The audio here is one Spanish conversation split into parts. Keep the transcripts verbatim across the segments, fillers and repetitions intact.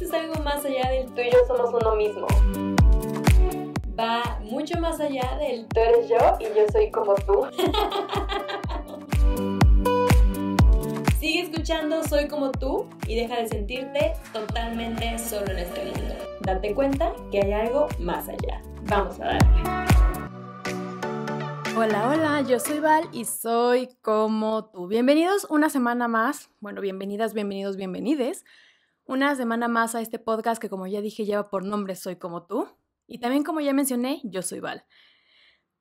esto es algo más allá del tú y yo somos uno mismo. Va mucho más allá del tú eres yo y yo soy como tú. Sigue escuchando Soy Como Tú y deja de sentirte totalmente solo en este mundo. Date cuenta que hay algo más allá. Vamos a darle. Hola, hola, yo soy Val y soy como tú. Bienvenidos una semana más, bueno, bienvenidas, bienvenidos, bienvenides. Una semana más a este podcast que, como ya dije, lleva por nombre Soy Como Tú. Y también, como ya mencioné, yo soy Val.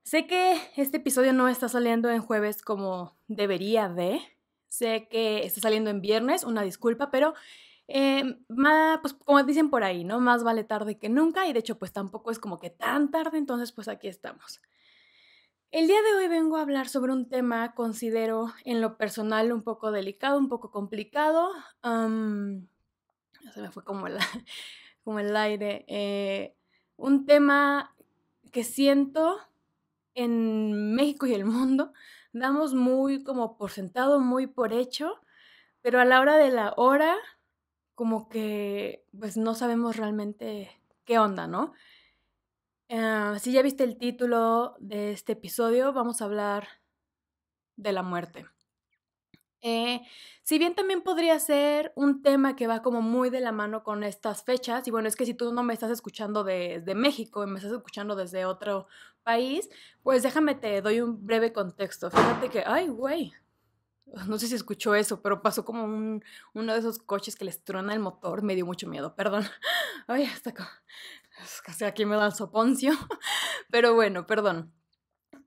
Sé que este episodio no está saliendo en jueves como debería de. Sé que está saliendo en viernes, una disculpa, pero eh, más, pues, como dicen por ahí, ¿no? Más vale tarde que nunca y de hecho pues tampoco es como que tan tarde, entonces pues aquí estamos. El día de hoy vengo a hablar sobre un tema, considero en lo personal un poco delicado, un poco complicado. Um, se me fue como el, como el aire. Eh, un tema que siento en México y el mundo damos muy como por sentado, muy por hecho, pero a la hora de la hora como que pues no sabemos realmente qué onda, ¿no? Uh, si ya viste el título de este episodio, vamos a hablar de la muerte. Eh, si bien también podría ser un tema que va como muy de la mano con estas fechas, y bueno, es que si tú no me estás escuchando desde México y me estás escuchando desde otro país, pues déjame te doy un breve contexto. Fíjate que, ay, güey, no sé si escuchó eso, pero pasó como un, uno de esos coches que les truena el motor, me dio mucho miedo, perdón. Ay, hasta como... casi aquí me dan soponcio, pero bueno, perdón.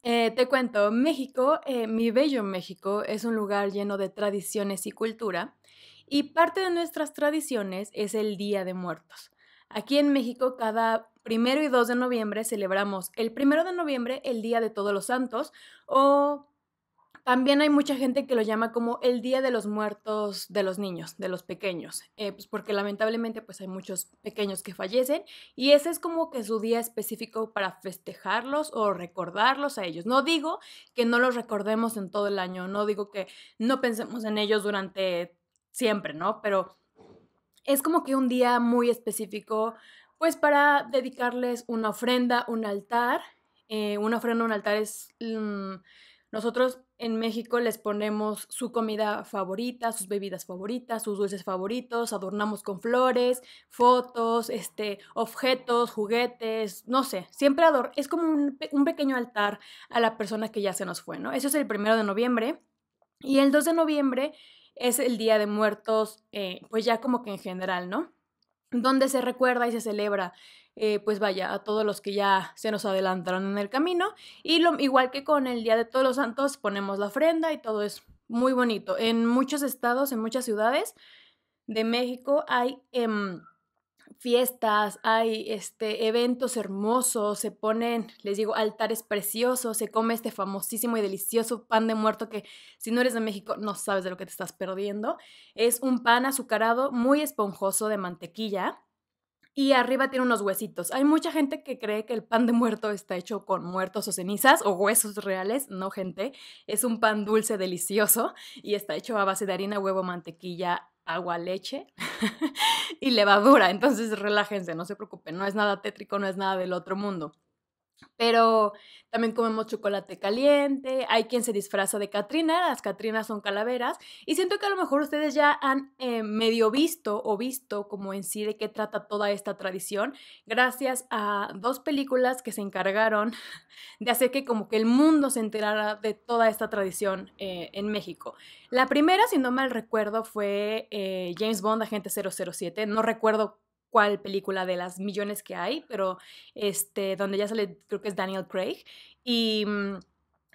Eh, te cuento, México, eh, mi bello México, es un lugar lleno de tradiciones y cultura, y parte de nuestras tradiciones es el Día de Muertos. Aquí en México, cada primero y dos de noviembre celebramos el primero de noviembre el Día de Todos los Santos, o también hay mucha gente que lo llama como el Día de los Muertos de los niños, de los pequeños, eh, pues porque lamentablemente pues hay muchos pequeños que fallecen y ese es como que su día específico para festejarlos o recordarlos a ellos. No digo que no los recordemos en todo el año, no digo que no pensemos en ellos durante siempre, ¿no? Pero es como que un día muy específico pues para dedicarles una ofrenda, un altar. Eh, una ofrenda, un altar es... Um, nosotros en México les ponemos su comida favorita, sus bebidas favoritas, sus dulces favoritos, adornamos con flores, fotos, este, objetos, juguetes, no sé. Siempre ador- es como un, un pequeño altar a la persona que ya se nos fue, ¿no? Eso es el primero de noviembre. Y el dos de noviembre es el Día de Muertos, eh, pues ya como que en general, ¿no? Donde se recuerda y se celebra, eh, pues vaya, a todos los que ya se nos adelantaron en el camino. Y lo, igual que con el Día de Todos los Santos, ponemos la ofrenda y todo es muy bonito. En muchos estados, en muchas ciudades de México hay eh, fiestas, hay este, eventos hermosos, se ponen, les digo, altares preciosos, se come este famosísimo y delicioso pan de muerto que si no eres de México no sabes de lo que te estás perdiendo. Es un pan azucarado muy esponjoso de mantequilla y arriba tiene unos huesitos. Hay mucha gente que cree que el pan de muerto está hecho con muertos o cenizas o huesos reales. No, gente, es un pan dulce delicioso y está hecho a base de harina, huevo, mantequilla, agua, leche y levadura, entonces relájense, no se preocupen, no es nada tétrico, no es nada del otro mundo. Pero también comemos chocolate caliente, hay quien se disfraza de Catrina, las Catrinas son calaveras, y siento que a lo mejor ustedes ya han eh, medio visto o visto como en sí de qué trata toda esta tradición, gracias a dos películas que se encargaron de hacer que como que el mundo se enterara de toda esta tradición eh, en México. La primera, si no mal recuerdo, fue eh, James Bond, Agente cero cero siete, no recuerdo cuál película de las millones que hay, pero este, donde ya sale, creo que es Daniel Craig, y mmm,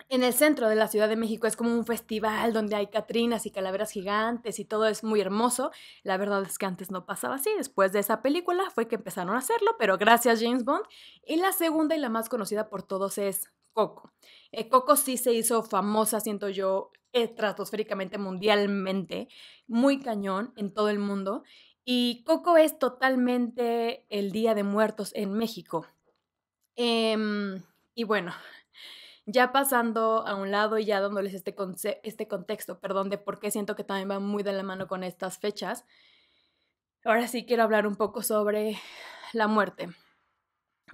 en el centro de la Ciudad de México es como un festival donde hay Catrinas y calaveras gigantes y todo es muy hermoso. La verdad es que antes no pasaba así, después de esa película fue que empezaron a hacerlo, pero gracias James Bond. Y la segunda y la más conocida por todos es Coco. Eh, Coco sí se hizo famosa, siento yo, estratosféricamente, mundialmente, muy cañón en todo el mundo. Y Coco es totalmente el Día de Muertos en México. Eh, y bueno, ya pasando a un lado y ya dándoles este, conce- este contexto, perdón, de por qué siento que también va muy de la mano con estas fechas. ahora sí quiero hablar un poco sobre la muerte.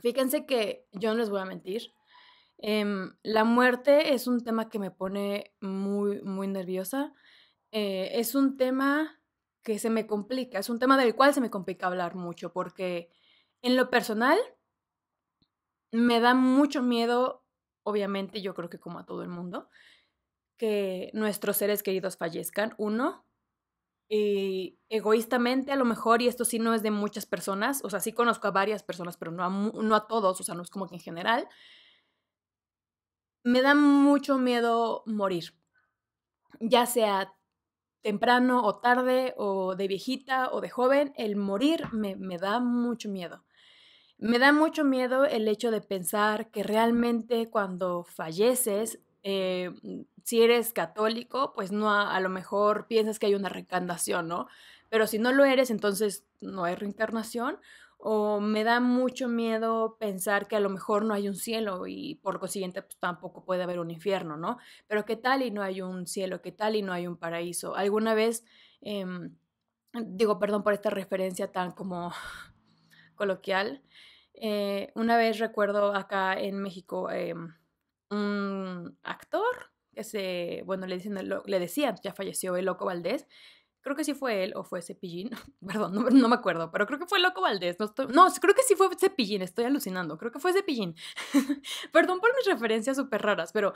Fíjense que yo no les voy a mentir. Eh, la muerte es un tema que me pone muy, muy nerviosa. Eh, es un tema que se me complica, es un tema del cual se me complica hablar mucho, porque en lo personal me da mucho miedo, obviamente, yo creo que como a todo el mundo, que nuestros seres queridos fallezcan, uno, y egoístamente a lo mejor, y esto sí no es de muchas personas, o sea, sí conozco a varias personas, pero no a, no a todos, o sea, no es como que en general, me da mucho miedo morir, ya sea temprano o tarde, o de viejita o de joven, el morir me, me da mucho miedo. Me da mucho miedo el hecho de pensar que realmente cuando falleces, eh, si eres católico, pues no a, a lo mejor piensas que hay una reencarnación, ¿no? Pero si no lo eres, entonces no hay reencarnación. O me da mucho miedo pensar que a lo mejor no hay un cielo y por consiguiente pues, tampoco puede haber un infierno, ¿no? Pero ¿qué tal y no hay un cielo? ¿Qué tal y no hay un paraíso? Alguna vez, eh, digo, perdón por esta referencia tan como coloquial, eh, una vez recuerdo acá en México eh, un actor, que se, bueno, le, dicen el, le decían, ya falleció, el Loco Valdés. Creo que sí fue él o fue Cepillín, perdón, no, no me acuerdo, pero creo que fue Loco Valdés, no, estoy, no, creo que sí fue Cepillín, estoy alucinando, creo que fue Cepillín. Perdón por mis referencias súper raras, pero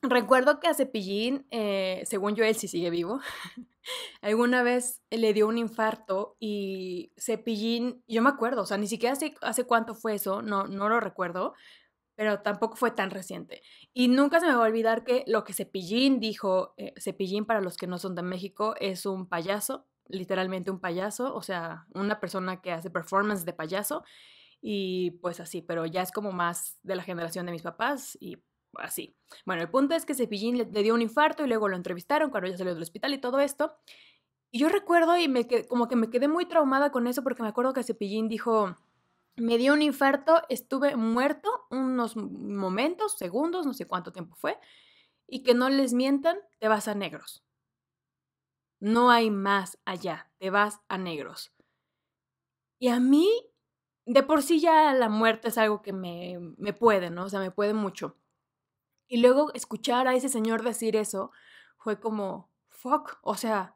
recuerdo que a Cepillín, eh, según yo él sí sigue vivo, alguna vez le dio un infarto y Cepillín, yo me acuerdo, o sea, ni siquiera sé hace cuánto fue eso, no, no lo recuerdo, pero tampoco fue tan reciente. Y nunca se me va a olvidar que lo que Cepillín dijo, eh, Cepillín para los que no son de México, es un payaso, literalmente un payaso, o sea, una persona que hace performance de payaso, y pues así, pero ya es como más de la generación de mis papás, y así. Bueno, el punto es que Cepillín le, le dio un infarto, y luego lo entrevistaron cuando ella salió del hospital y todo esto, y yo recuerdo, y me qued, como que me quedé muy traumada con eso, porque me acuerdo que Cepillín dijo... Me dio un infarto, estuve muerto unos momentos, segundos, no sé cuánto tiempo fue, y que no les mientan, te vas a negros. No hay más allá, te vas a negros. Y a mí, de por sí ya la muerte es algo que me, me puede, ¿no? O sea, me puede mucho. Y luego escuchar a ese señor decir eso fue como, fuck, o sea,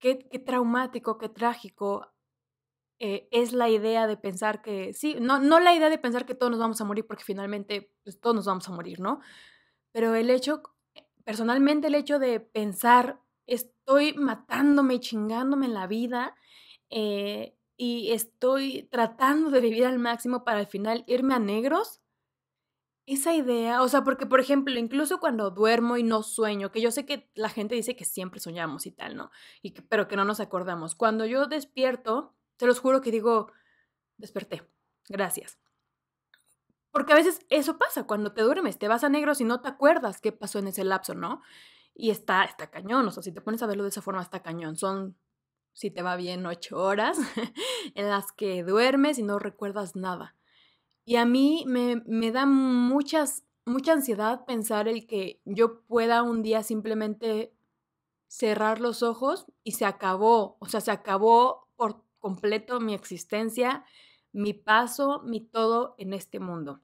qué, qué traumático, qué trágico. Eh, es la idea de pensar que, sí, no, no la idea de pensar que todos nos vamos a morir, porque finalmente pues, todos nos vamos a morir, ¿no? Pero el hecho, personalmente el hecho de pensar, estoy matándome y chingándome en la vida eh, y estoy tratando de vivir al máximo para al final irme a negros, esa idea, o sea, porque por ejemplo, incluso cuando duermo y no sueño, que yo sé que la gente dice que siempre soñamos y tal, ¿no? Y que, pero que no nos acordamos. Cuando yo despierto, te los juro que digo, desperté, gracias. Porque a veces eso pasa, cuando te duermes, te vas a negros y no te acuerdas qué pasó en ese lapso, ¿no? Y está, está cañón, o sea, si te pones a verlo de esa forma, está cañón. Son, si te va bien, ocho horas en las que duermes y no recuerdas nada. Y a mí me, me da muchas, mucha ansiedad pensar el que yo pueda un día simplemente cerrar los ojos y se acabó, o sea, se acabó por completo mi existencia, mi paso, mi todo en este mundo.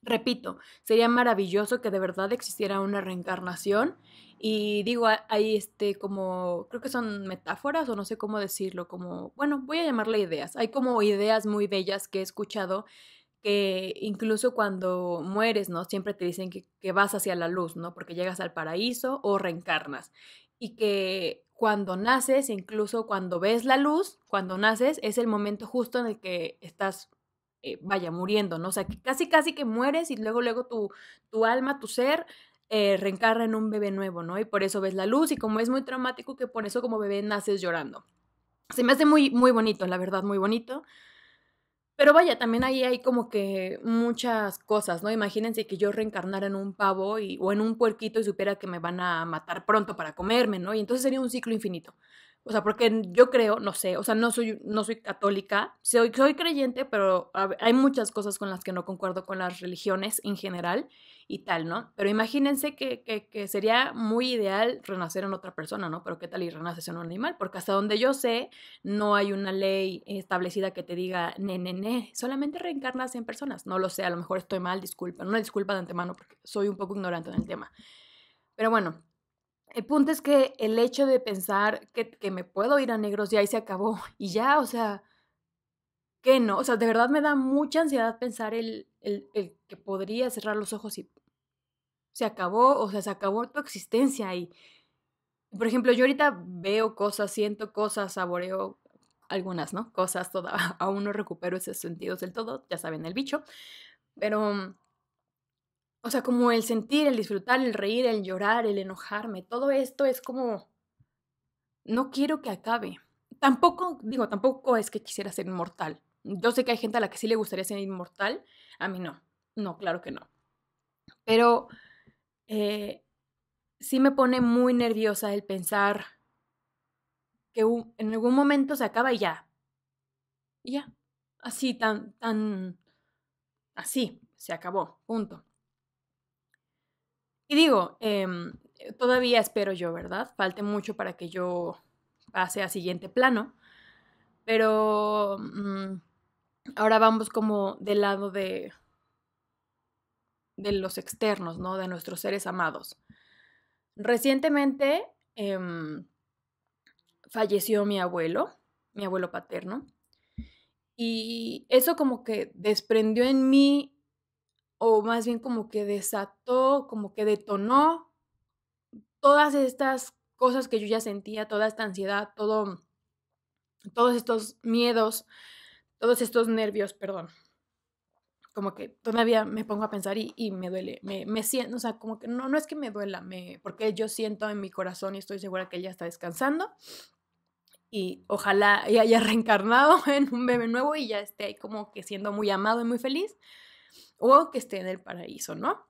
Repito, sería maravilloso que de verdad existiera una reencarnación y digo, ahí este como, creo que son metáforas o no sé cómo decirlo, como, bueno, voy a llamarle ideas. Hay como ideas muy bellas que he escuchado que incluso cuando mueres, ¿no? Siempre te dicen que, que vas hacia la luz, ¿no? Porque llegas al paraíso o reencarnas y que cuando naces, incluso cuando ves la luz, cuando naces, es el momento justo en el que estás, eh, vaya, muriendo, ¿no? O sea, que casi casi que mueres y luego, luego tu, tu alma, tu ser, eh, reencarna en un bebé nuevo, ¿no? Y por eso ves la luz y como es muy traumático que por eso como bebé naces llorando. Se me hace muy, muy bonito, la verdad, muy bonito. Pero vaya, también ahí hay como que muchas cosas, ¿no? Imagínense que yo reencarnara en un pavo y, o en un puerquito y supiera que me van a matar pronto para comerme, ¿no? Y entonces sería un ciclo infinito. O sea, porque yo creo, no sé, o sea, no soy, no soy católica, soy, soy creyente, pero hay muchas cosas con las que no concuerdo con las religiones en general. y tal, ¿no? Pero imagínense que, que, que sería muy ideal renacer en otra persona, ¿no? Pero ¿qué tal y renaces en un animal? Porque hasta donde yo sé, no hay una ley establecida que te diga, ne, ne, ne, solamente reencarnas en personas. No lo sé, a lo mejor estoy mal, disculpa, una disculpa de antemano porque soy un poco ignorante en el tema. Pero bueno, el punto es que el hecho de pensar que, que me puedo ir a negros ya y se acabó, y ya, o sea... que no, o sea, de verdad me da mucha ansiedad pensar el, el, el que podría cerrar los ojos y se acabó, o sea, se acabó tu existencia. Y, por ejemplo, yo ahorita veo cosas, siento cosas, saboreo algunas, ¿no? Cosas, toda, aún no recupero esos sentidos del todo, ya saben, el bicho. Pero, o sea, como el sentir, el disfrutar, el reír, el llorar, el enojarme, todo esto es como, no quiero que acabe. Tampoco, digo, tampoco es que quisiera ser inmortal. Yo sé que hay gente a la que sí le gustaría ser inmortal, a mí no, no, claro que no. Pero eh, sí me pone muy nerviosa el pensar que un, en algún momento se acaba y ya, y ya, así, tan, tan, así, se acabó, punto. Y digo, eh, todavía espero yo, ¿verdad? Falte mucho para que yo pase a siguiente plano, pero mmm, ahora vamos como del lado de, de los externos, ¿no? De nuestros seres amados. Recientemente eh, falleció mi abuelo, mi abuelo paterno, y eso como que desprendió en mí, o más bien como que desató, como que detonó todas estas cosas que yo ya sentía, toda esta ansiedad, todo, todos estos miedos, todos estos nervios, perdón. Como que todavía me pongo a pensar y, y me duele, me, me siento, o sea, como que no, no es que me duela, me, porque yo siento en mi corazón y estoy segura que él ya está descansando y ojalá haya reencarnado en un bebé nuevo y ya esté ahí como que siendo muy amado y muy feliz, o que esté en el paraíso, ¿no?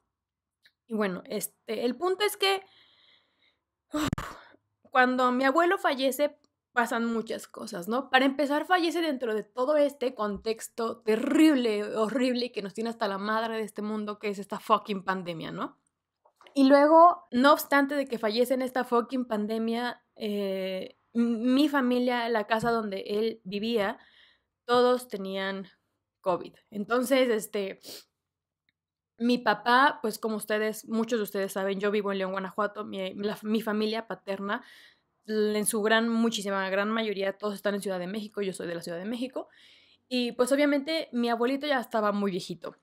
Y bueno, este, el punto es que uf, cuando mi abuelo fallece, pasan muchas cosas, ¿no? Para empezar, fallece dentro de todo este contexto terrible, horrible, que nos tiene hasta la madre de este mundo, que es esta fucking pandemia, ¿no? Y luego, no obstante de que fallece en esta fucking pandemia, eh, mi familia, la casa donde él vivía, todos tenían COVID. Entonces, este... mi papá, pues como ustedes, muchos de ustedes saben, yo vivo en León, Guanajuato, mi, la, mi familia paterna, en su gran, muchísima, gran mayoría, todos están en Ciudad de México, yo soy de la Ciudad de México, y pues obviamente mi abuelito ya estaba muy viejito,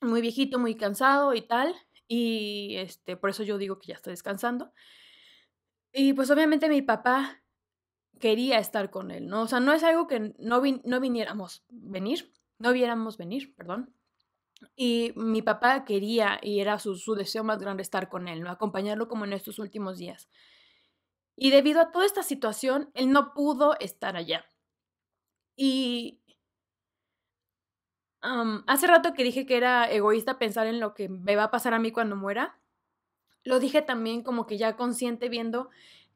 muy viejito, muy cansado y tal, y este, por eso yo digo que ya está descansando, y pues obviamente mi papá quería estar con él, ¿no? O sea, no es algo que no, vi, no viniéramos, venir, no viéramos venir, perdón. Y mi papá quería, y era su, su deseo más grande estar con él, ¿no? Acompañarlo como en estos últimos días. Y debido a toda esta situación, él no pudo estar allá. Y um, hace rato que dije que era egoísta pensar en lo que me va a pasar a mí cuando muera. Lo dije también como que ya consciente, viendo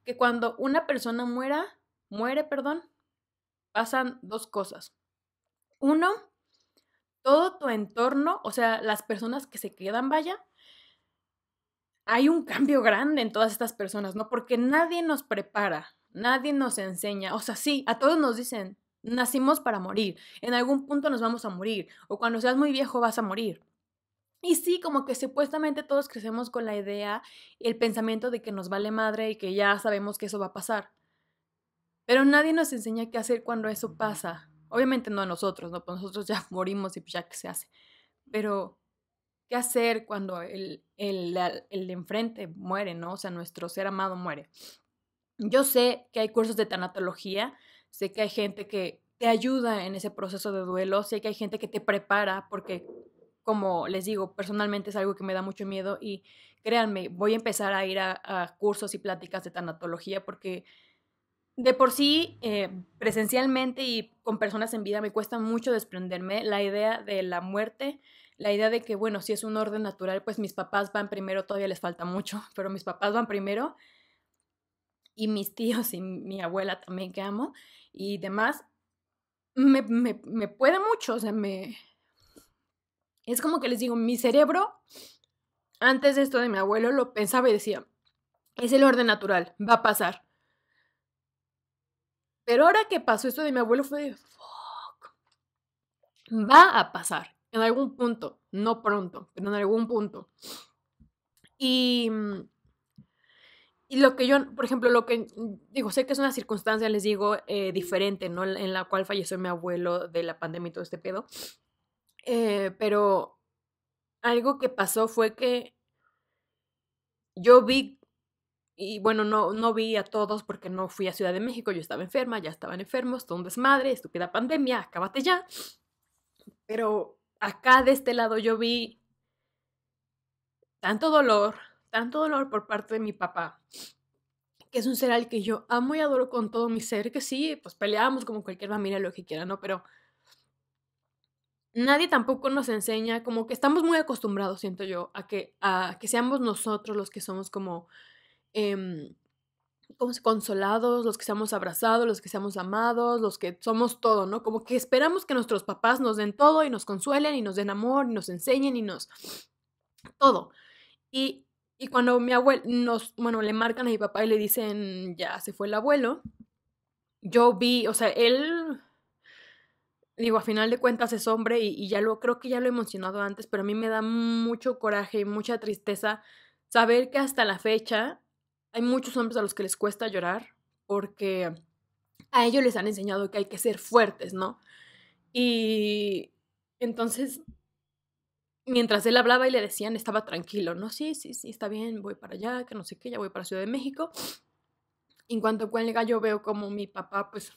que cuando una persona muera, muere, perdón, pasan dos cosas. Uno, todo tu entorno, o sea, las personas que se quedan, vaya, hay un cambio grande en todas estas personas, ¿no? Porque nadie nos prepara, nadie nos enseña, o sea, sí, a todos nos dicen, nacimos para morir, en algún punto nos vamos a morir, o cuando seas muy viejo vas a morir. Y sí, como que supuestamente todos crecemos con la idea y el pensamiento de que nos vale madre y que ya sabemos que eso va a pasar. Pero nadie nos enseña qué hacer cuando eso pasa. Obviamente no a nosotros, ¿no? Pues nosotros ya morimos y ya que se hace. Pero, ¿qué hacer cuando el, el, el de enfrente muere, ¿no? O sea, nuestro ser amado muere. Yo sé que hay cursos de tanatología, sé que hay gente que te ayuda en ese proceso de duelo, sé que hay gente que te prepara, porque, como les digo, personalmente es algo que me da mucho miedo y créanme, voy a empezar a ir a, a cursos y pláticas de tanatología porque... de por sí, eh, presencialmente y con personas en vida me cuesta mucho desprenderme la idea de la muerte, la idea de que, bueno, si es un orden natural, pues mis papás van primero, todavía les falta mucho, pero mis papás van primero y mis tíos y mi abuela también que amo y demás, me, me, me puede mucho, o sea, me... es como que les digo, mi cerebro Antes de esto de mi abuelo lo pensaba y decía, es el orden natural, va a pasar. Pero ahora que pasó esto de mi abuelo fue de, fuck, va a pasar, en algún punto, no pronto, pero en algún punto. Y, y lo que yo, por ejemplo, lo que digo, sé que es una circunstancia, les digo, eh, diferente, ¿no? En la cual falleció mi abuelo de la pandemia y todo este pedo, eh, pero algo que pasó fue que yo vi, y bueno, no, no vi a todos porque no fui a Ciudad de México, yo estaba enferma, ya estaban enfermos, todo un desmadre, estúpida pandemia, acábate ya. Pero acá de este lado yo vi tanto dolor, tanto dolor por parte de mi papá, que es un ser al que yo amo y adoro con todo mi ser, que sí, pues peleamos como cualquier familia, lo que quiera, ¿no? Pero nadie tampoco nos enseña, como que estamos muy acostumbrados, siento yo, a que, a que seamos nosotros los que somos como... Eh, consolados, los que seamos abrazados, los que seamos amados, los que somos todo, ¿no? Como que esperamos que nuestros papás nos den todo y nos consuelen y nos den amor y nos enseñen y nos... todo. Y, y cuando mi abuelo nos... bueno, le marcan a mi papá y le dicen ya se fue el abuelo, yo vi, o sea, él... digo, a final de cuentas es hombre y, y ya lo... creo que ya lo he mencionado antes, pero a mí me da mucho coraje y mucha tristeza saber que hasta la fecha hay muchos hombres a los que les cuesta llorar porque a ellos les han enseñado que hay que ser fuertes, ¿no? Y entonces, mientras él hablaba y le decían, estaba tranquilo, ¿no? Sí, sí, sí, está bien, voy para allá, que no sé qué, ya voy para Ciudad de México. En cuanto cuelga, yo veo como mi papá, pues,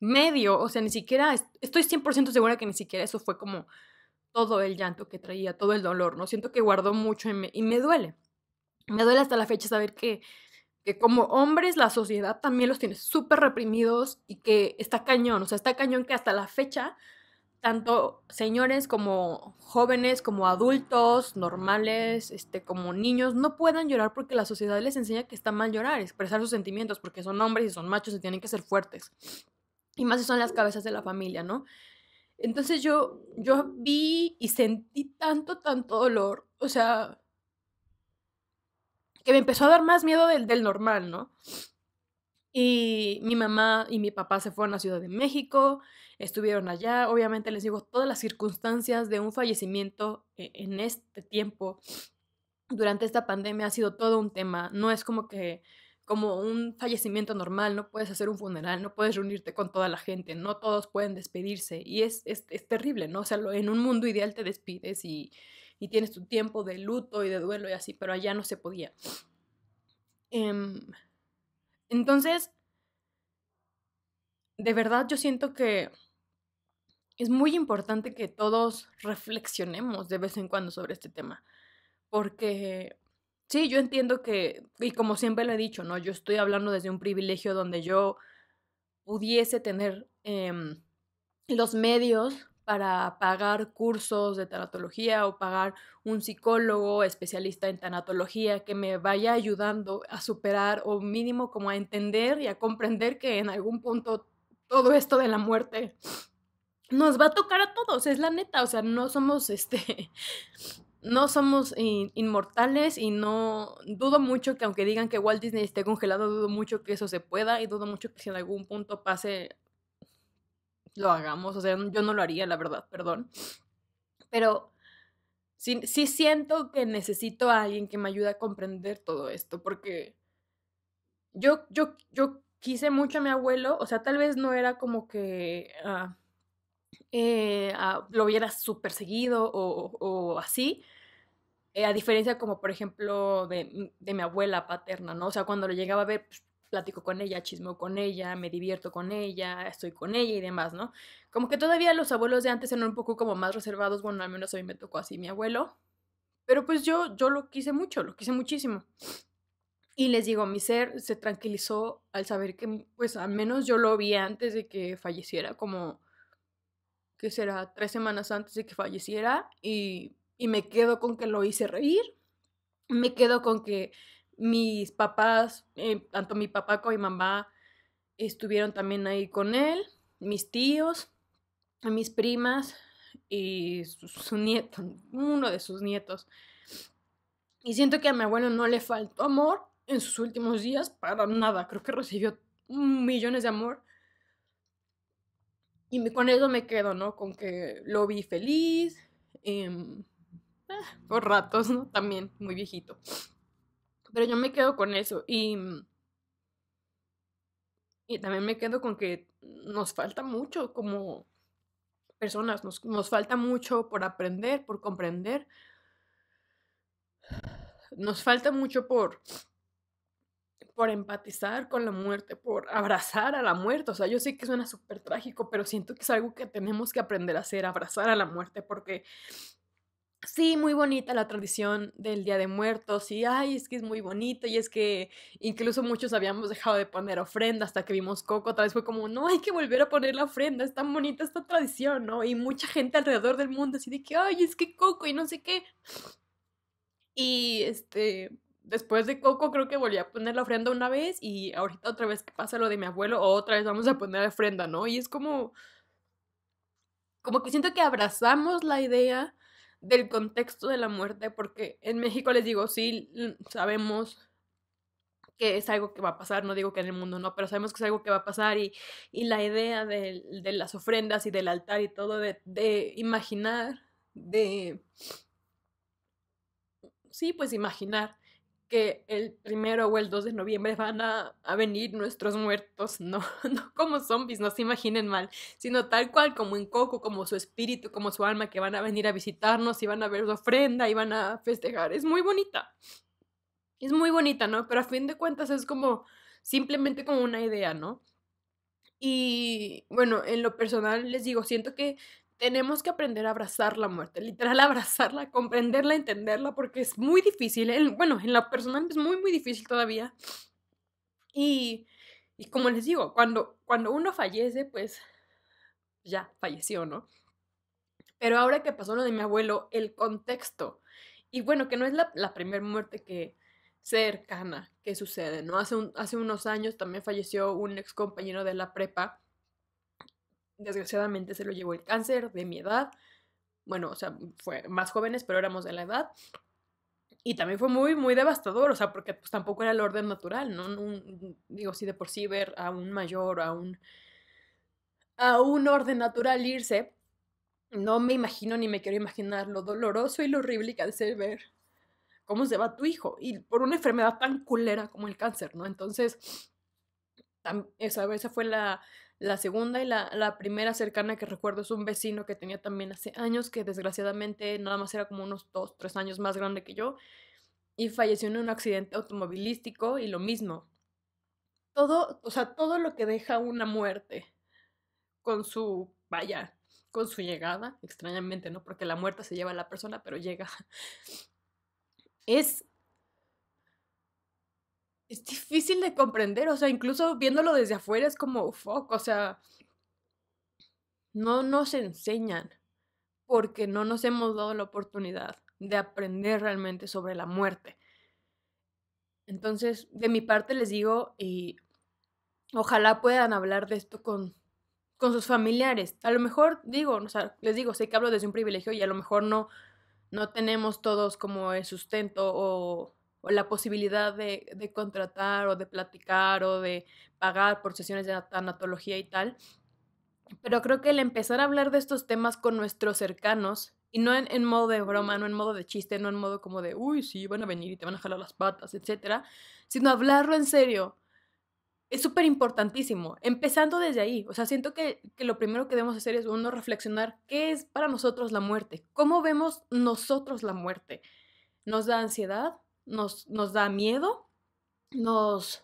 medio, o sea, ni siquiera, estoy cien por ciento segura que ni siquiera eso fue como todo el llanto que traía, todo el dolor, ¿no? Siento que guardó mucho y me, y me duele. Me duele hasta la fecha saber que, que como hombres la sociedad también los tiene súper reprimidos y que está cañón, o sea, está cañón que hasta la fecha tanto señores como jóvenes, como adultos normales, este, como niños, no puedan llorar porque la sociedad les enseña que está mal llorar, expresar sus sentimientos, porque son hombres y son machos y tienen que ser fuertes. Y más si son las cabezas de la familia, ¿no? Entonces yo, yo vi y sentí tanto, tanto dolor, o sea... que me empezó a dar más miedo del, del normal, ¿no? Y mi mamá y mi papá se fueron a Ciudad de México, estuvieron allá, obviamente les digo, todas las circunstancias de un fallecimiento en este tiempo, durante esta pandemia ha sido todo un tema, no es como que, como un fallecimiento normal, no puedes hacer un funeral, no puedes reunirte con toda la gente, no todos pueden despedirse, y es, es, es terrible, ¿no? O sea, en un mundo ideal te despides y... y tienes tu tiempo de luto y de duelo y así, pero allá no se podía. Um, entonces, de verdad yo siento que es muy importante que todos reflexionemos de vez en cuando sobre este tema. Porque, sí, yo entiendo que, y como siempre lo he dicho, ¿no? Yo estoy hablando desde un privilegio donde yo pudiese tener um, los medios para pagar cursos de tanatología o pagar un psicólogo especialista en tanatología que me vaya ayudando a superar o mínimo como a entender y a comprender que en algún punto todo esto de la muerte nos va a tocar a todos, es la neta, o sea, no somos este no somos in- inmortales y no dudo mucho que aunque digan que Walt Disney esté congelado, dudo mucho que eso se pueda y dudo mucho que si en algún punto pase lo hagamos, o sea, yo no lo haría, la verdad, perdón, pero sí, sí siento que necesito a alguien que me ayude a comprender todo esto, porque yo, yo, yo quise mucho a mi abuelo, o sea, tal vez no era como que uh, eh, uh, lo viera súper seguido o, o así, eh, a diferencia como, por ejemplo, de, de mi abuela paterna, ¿no? O sea, cuando lo llegaba a ver... pues, platico con ella, chismeo con ella, me divierto con ella, estoy con ella y demás, ¿no? Como que todavía los abuelos de antes eran un poco como más reservados, bueno, al menos a mí me tocó así mi abuelo, pero pues yo, yo lo quise mucho, lo quise muchísimo. Y les digo, mi ser se tranquilizó al saber que, pues al menos yo lo vi antes de que falleciera, como, ¿qué será? Tres semanas antes de que falleciera y, y me quedo con que lo hice reír, me quedo con que mis papás, eh, tanto mi papá como mi mamá, estuvieron también ahí con él, mis tíos, mis primas y su, su nieto, uno de sus nietos. Y siento que a mi abuelo no le faltó amor en sus últimos días para nada. Creo que recibió millones de amor. Y me, con eso me quedo, ¿no? Con que lo vi feliz. Eh, por ratos, ¿no? También, muy viejito. Pero yo me quedo con eso. Y, y también me quedo con que nos falta mucho como personas. Nos, nos falta mucho por aprender, por comprender. Nos falta mucho por, por empatizar con la muerte, por abrazar a la muerte. O sea, yo sé que suena súper trágico, pero siento que es algo que tenemos que aprender a hacer, abrazar a la muerte, porque sí, muy bonita la tradición del Día de Muertos, y ay, es que es muy bonito, y es que incluso muchos habíamos dejado de poner ofrenda hasta que vimos Coco. Otra vez fue como, no, hay que volver a poner la ofrenda, es tan bonita esta tradición, ¿no? Y mucha gente alrededor del mundo así de que, ay, es que Coco y no sé qué. Y este, después de Coco creo que volví a poner la ofrenda una vez, y ahorita otra vez que pasa lo de mi abuelo, otra vez vamos a poner la ofrenda, ¿no? Y es como, como que siento que abrazamos la idea del contexto de la muerte, porque en México, les digo, sí sabemos que es algo que va a pasar, no digo que en el mundo no, pero sabemos que es algo que va a pasar, y, y la idea de, de las ofrendas y del altar y todo, de, de imaginar, de... Sí, pues imaginar que el primero o el dos de noviembre van a, a venir nuestros muertos, no, no como zombies, no se imaginen mal, sino tal cual como en Coco, como su espíritu, como su alma, que van a venir a visitarnos y van a ver su ofrenda y van a festejar. Es muy bonita, es muy bonita, ¿no? Pero a fin de cuentas es como, simplemente como una idea, ¿no? Y bueno, en lo personal les digo, siento que tenemos que aprender a abrazar la muerte, literal abrazarla, comprenderla, entenderla, porque es muy difícil, en, bueno, en la persona es muy, muy difícil todavía. Y, y como les digo, cuando, cuando uno fallece, pues ya falleció, ¿no? Pero ahora que pasó lo de mi abuelo, el contexto, y bueno, que no es la, la primera muerte que cercana que sucede, ¿no? Hace, un, hace unos años también falleció un ex compañero de la prepa. Desgraciadamente se lo llevó el cáncer de mi edad. Bueno, o sea, fue más jóvenes, pero éramos de la edad. Y también fue muy, muy devastador, o sea, porque pues tampoco era el orden natural, ¿no? Un, digo, si de por sí ver a un mayor, a un, a un orden natural irse, no me imagino ni me quiero imaginar lo doloroso y lo horrible que ha de ser ver cómo se va tu hijo. Y por una enfermedad tan culera como el cáncer, ¿no? Entonces, tam, esa, esa fue la... La segunda y la, la primera cercana que recuerdo es un vecino que tenía también hace años, que desgraciadamente nada más era como unos dos, tres años más grande que yo, y falleció en un accidente automovilístico, y lo mismo. Todo, o sea, todo lo que deja una muerte con su, vaya, con su llegada, extrañamente, ¿no? Porque la muerte se lleva a la persona, pero llega. Es... Es difícil de comprender, o sea, incluso viéndolo desde afuera es como, fuck, o sea, no nos enseñan porque no nos hemos dado la oportunidad de aprender realmente sobre la muerte. Entonces, de mi parte les digo, y ojalá puedan hablar de esto con, con sus familiares. A lo mejor, digo, o sea, les digo, sé que hablo desde un privilegio y a lo mejor no, no tenemos todos como el sustento o... o la posibilidad de, de contratar o de platicar o de pagar por sesiones de tanatología y tal. Pero creo que el empezar a hablar de estos temas con nuestros cercanos, y no en, en modo de broma, no en modo de chiste, no en modo como de, uy, sí, van a venir y te van a jalar las patas, etcétera, sino hablarlo en serio, es súper importantísimo, empezando desde ahí. O sea, siento que, que lo primero que debemos hacer es uno reflexionar qué es para nosotros la muerte, cómo vemos nosotros la muerte. ¿Nos da ansiedad? Nos, nos da miedo, nos,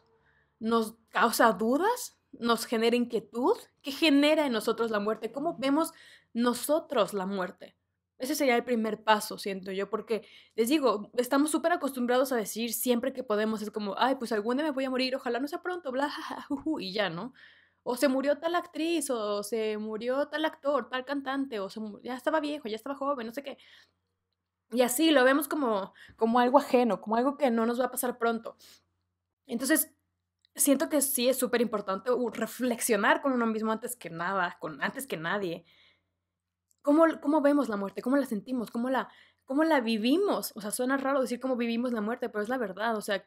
nos causa dudas, nos genera inquietud. ¿Qué genera en nosotros la muerte? ¿Cómo vemos nosotros la muerte? Ese sería el primer paso, siento yo, porque les digo, estamos súper acostumbrados a decir siempre que podemos, es como, ay, pues algún día me voy a morir, ojalá no sea pronto, bla, ja, ju, ju, y ya, ¿no? O se murió tal actriz, o se murió tal actor, tal cantante, o se murió, ya estaba viejo, ya estaba joven, no sé qué. Y así lo vemos como, como algo ajeno, como algo que no nos va a pasar pronto. Entonces, siento que sí es súper importante reflexionar con uno mismo antes que nada, con, antes que nadie. ¿Cómo, cómo vemos la muerte? ¿Cómo la sentimos? ¿Cómo la, cómo la vivimos. O sea, suena raro decir cómo vivimos la muerte, pero es la verdad, o sea,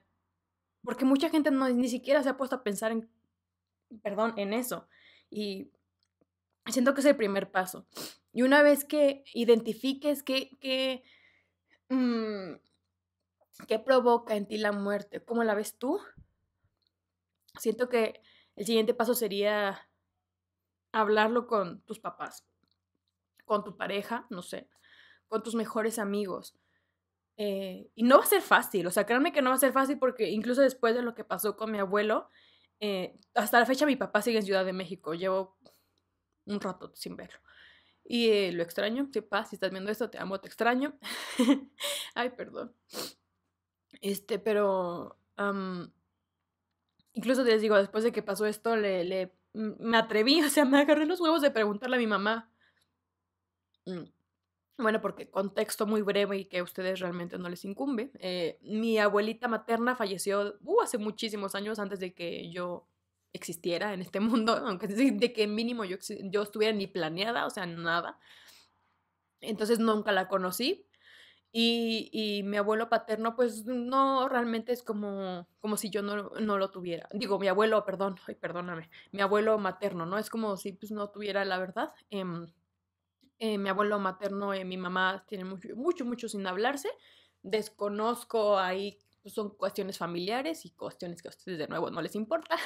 porque mucha gente no, ni siquiera se ha puesto a pensar en, perdón, en eso. Y siento que es el primer paso. Y una vez que identifiques qué, qué, mmm, qué provoca en ti la muerte, cómo la ves tú, siento que el siguiente paso sería hablarlo con tus papás, con tu pareja, no sé, con tus mejores amigos. Eh, y no va a ser fácil, o sea, créanme que no va a ser fácil, porque incluso después de lo que pasó con mi abuelo, eh, hasta la fecha mi papá sigue en Ciudad de México, llevo un rato sin verlo. Y eh, lo extraño, sí, pa, si estás viendo esto, te amo, te extraño. Ay, perdón. Este, pero... Um, incluso les digo, después de que pasó esto, le, le, me atreví, o sea, me agarré los huevos de preguntarle a mi mamá. Bueno, porque contexto muy breve y que a ustedes realmente no les incumbe. Eh, mi abuelita materna falleció uh, hace muchísimos años antes de que yo existiera en este mundo, aunque de que mínimo yo, yo estuviera ni planeada, o sea, nada. Entonces nunca la conocí. Y, y mi abuelo paterno, pues no, realmente es como, como si yo no, no lo tuviera. Digo, mi abuelo, perdón, ay, perdóname, mi abuelo materno, ¿no? Es como si pues, no tuviera la verdad. Eh, eh, mi abuelo materno y eh, mi mamá tienen mucho, mucho, mucho sin hablarse. Desconozco ahí, pues, son cuestiones familiares y cuestiones que a ustedes de nuevo no les importa.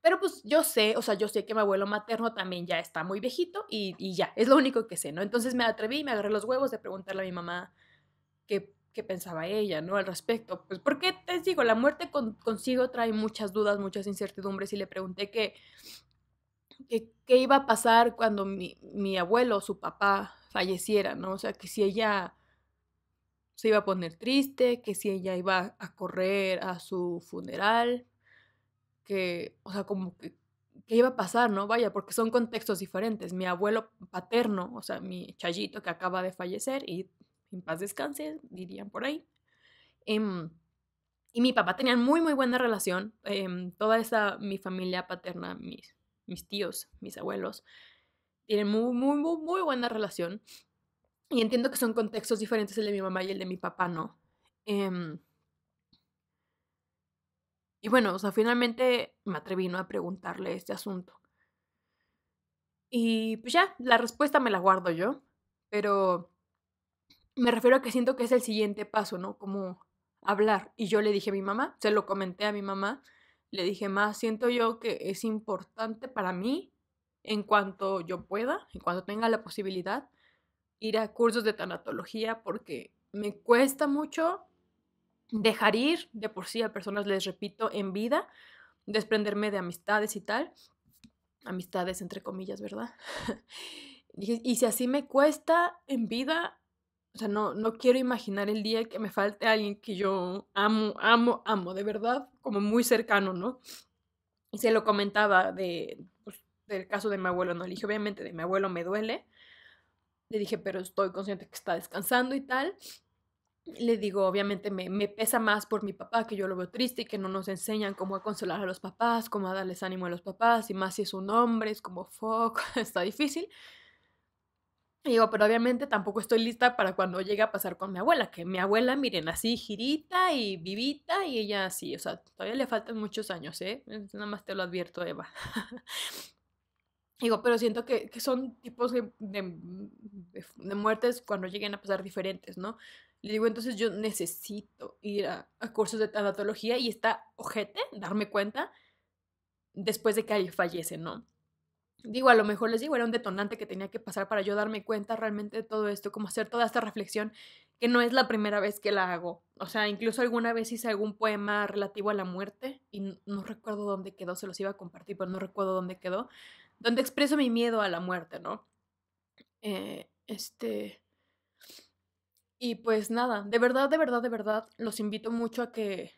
Pero pues yo sé, o sea, yo sé que mi abuelo materno también ya está muy viejito y, y ya, es lo único que sé, ¿no? Entonces me atreví y me agarré los huevos de preguntarle a mi mamá qué, qué pensaba ella, ¿no? Al respecto. Pues porque, te digo, la muerte con, consigo trae muchas dudas, muchas incertidumbres, y le pregunté qué que, que iba a pasar cuando mi, mi abuelo, su papá, falleciera, ¿no? O sea, que si ella se iba a poner triste, que si ella iba a correr a su funeral... que, o sea, como que, que iba a pasar, ¿no? Vaya, porque son contextos diferentes. Mi abuelo paterno, o sea, mi Chayito que acaba de fallecer y en paz descanse, dirían por ahí. Um, y mi papá tenían muy, muy buena relación. Um, toda esa, mi familia paterna, mis, mis tíos, mis abuelos, tienen muy, muy, muy, muy buena relación. Y entiendo que son contextos diferentes el de mi mamá y el de mi papá, ¿no? Um, Y bueno, o sea, finalmente me atreví, ¿no?, a preguntarle este asunto. Y pues ya, la respuesta me la guardo yo, pero me refiero a que siento que es el siguiente paso, ¿no? Como hablar. Y yo le dije a mi mamá, se lo comenté a mi mamá, le dije, ma, siento yo que es importante para mí, en cuanto yo pueda, en cuanto tenga la posibilidad, ir a cursos de tanatología, porque me cuesta mucho... dejar ir de por sí a personas, les repito, en vida, desprenderme de amistades y tal, amistades entre comillas, ¿verdad? Y si así me cuesta en vida, o sea, no, no quiero imaginar el día que me falte alguien que yo amo, amo, amo, de verdad, como muy cercano, ¿no? Y se lo comentaba de, pues, del caso de mi abuelo, ¿no? Le dije, obviamente, de mi abuelo me duele, le dije, pero estoy consciente que está descansando y tal. Le digo, obviamente me, me pesa más por mi papá, que yo lo veo triste y que no nos enseñan cómo a consolar a los papás, cómo a darles ánimo a los papás, y más si es un hombre, es como, fuck, está difícil. Y digo, pero obviamente tampoco estoy lista para cuando llegue a pasar con mi abuela, que mi abuela, miren, así girita y vivita, y ella así, o sea, todavía le faltan muchos años, ¿eh? Nada más te lo advierto, Eva. Digo, pero siento que, que son tipos de, de, de muertes cuando lleguen a pasar diferentes, ¿no? Le digo, entonces yo necesito ir a, a cursos de tanatología, y está ojete darme cuenta después de que alguien fallece, ¿no? Digo, a lo mejor les digo, era un detonante que tenía que pasar para yo darme cuenta realmente de todo esto, como hacer toda esta reflexión, que no es la primera vez que la hago. O sea, incluso alguna vez hice algún poema relativo a la muerte, y no, no recuerdo dónde quedó, se los iba a compartir, pero no recuerdo dónde quedó, donde expreso mi miedo a la muerte, ¿no? Eh, este... Y pues nada, de verdad, de verdad, de verdad, los invito mucho a que,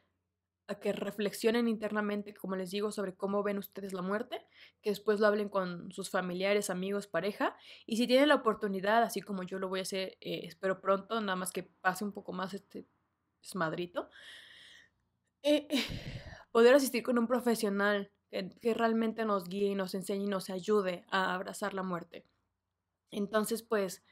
a que reflexionen internamente, como les digo, sobre cómo ven ustedes la muerte, que después lo hablen con sus familiares, amigos, pareja, y si tienen la oportunidad, así como yo lo voy a hacer, eh, espero pronto, nada más que pase un poco más este desmadrito, eh, eh, poder asistir con un profesional que, que realmente nos guíe y nos enseñe y nos ayude a abrazar la muerte. Entonces, pues...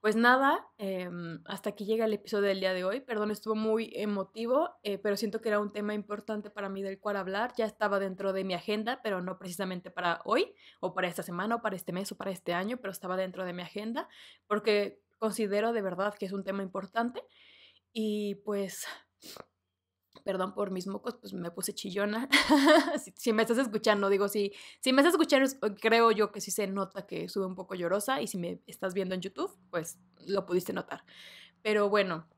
Pues nada, eh, hasta aquí llega el episodio del día de hoy. Perdón, estuvo muy emotivo, eh, pero siento que era un tema importante para mí del cual hablar. Ya estaba dentro de mi agenda, pero no precisamente para hoy, o para esta semana, o para este mes, o para este año, pero estaba dentro de mi agenda, porque considero de verdad que es un tema importante. Y pues, perdón por mis mocos, pues me puse chillona. si, si me estás escuchando, digo, si, si me estás escuchando, creo yo que sí se nota que sube un poco llorosa. Y si me estás viendo en YouTube, pues lo pudiste notar. Pero bueno,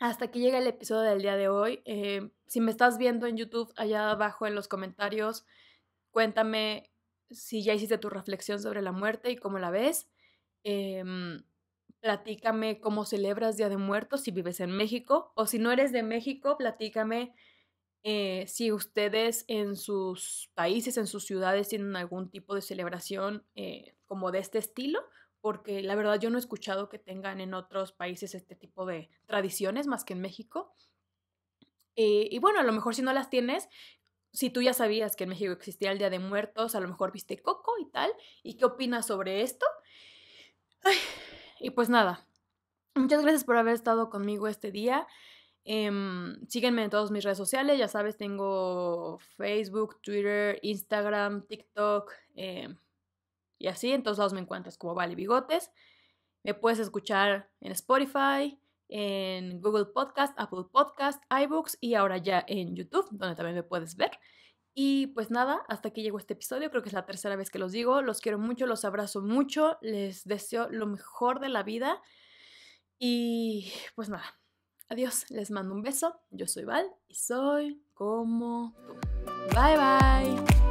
hasta aquí llega el episodio del día de hoy. Eh, si me estás viendo en YouTube, allá abajo en los comentarios, cuéntame si ya hiciste tu reflexión sobre la muerte y cómo la ves. Eh, Platícame cómo celebras Día de Muertos si vives en México, o si no eres de México, platícame eh, si ustedes en sus países, en sus ciudades tienen algún tipo de celebración eh, como de este estilo, porque la verdad yo no he escuchado que tengan en otros países este tipo de tradiciones más que en México. Eh, y bueno, a lo mejor si no las tienes, si tú ya sabías que en México existía el Día de Muertos, a lo mejor viste Coco y tal, ¿y qué opinas sobre esto? Ay... Y pues nada, muchas gracias por haber estado conmigo este día. Eh, síguenme en todas mis redes sociales, ya sabes, tengo Facebook, Twitter, Instagram, TikTok eh, y así. En todos lados me encuentras como Vale Bigotes. Me puedes escuchar en Spotify, en Google Podcast, Apple Podcast, iBooks y ahora ya en YouTube, donde también me puedes ver. Y pues nada, hasta aquí llegó este episodio, creo que es la tercera vez que los digo, los quiero mucho, los abrazo mucho, les deseo lo mejor de la vida y pues nada, adiós, les mando un beso, yo soy Val y soy como tú. Bye bye.